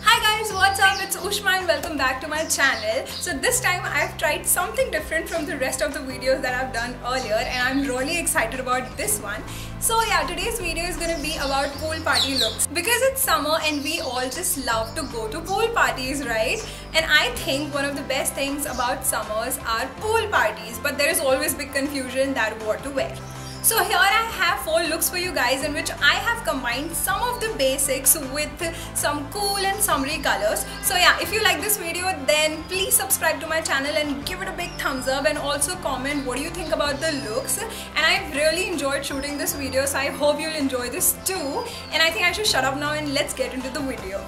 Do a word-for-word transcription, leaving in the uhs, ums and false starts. Hi guys, what's up? It's Ushma and welcome back to my channel. So this time I've tried something different from the rest of the videos that I've done earlier and I'm really excited about this one. So yeah, today's video is going to be about pool party looks because it's summer and we all just love to go to pool parties, right? And I think one of the best things about summers are pool parties, but there is always big confusion that what to wear. So here I have four looks for you guys in which I have combined some of the basics with some cool and summery colors. So yeah, if you like this video then please subscribe to my channel and give it a big thumbs up and also comment what do you think about the looks. And I've really enjoyed shooting this video, so I hope you'll enjoy this too. And I think I should shut up now and let's get into the video.